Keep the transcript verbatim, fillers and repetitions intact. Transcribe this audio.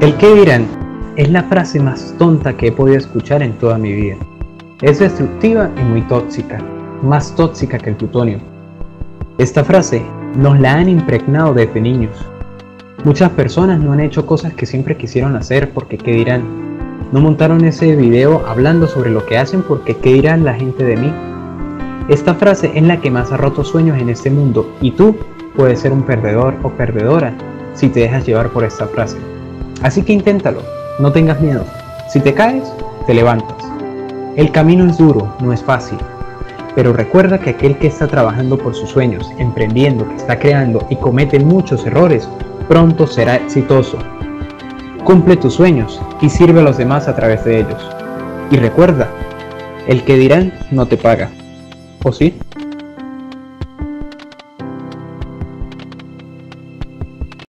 El qué dirán es la frase más tonta que he podido escuchar en toda mi vida. Es destructiva y muy tóxica, más tóxica que el plutonio. Esta frase nos la han impregnado desde niños. Muchas personas no han hecho cosas que siempre quisieron hacer porque qué dirán. No montaron ese video hablando sobre lo que hacen porque qué dirán la gente de mí. Esta frase es la que más ha roto sueños en este mundo y tú puedes ser un perdedor o perdedora si te dejas llevar por esta frase. Así que inténtalo, no tengas miedo. Si te caes, te levantas. El camino es duro, no es fácil. Pero recuerda que aquel que está trabajando por sus sueños, emprendiendo, que está creando y comete muchos errores, pronto será exitoso. Cumple tus sueños y sirve a los demás a través de ellos. Y recuerda, el que dirán no te paga. ¿O sí?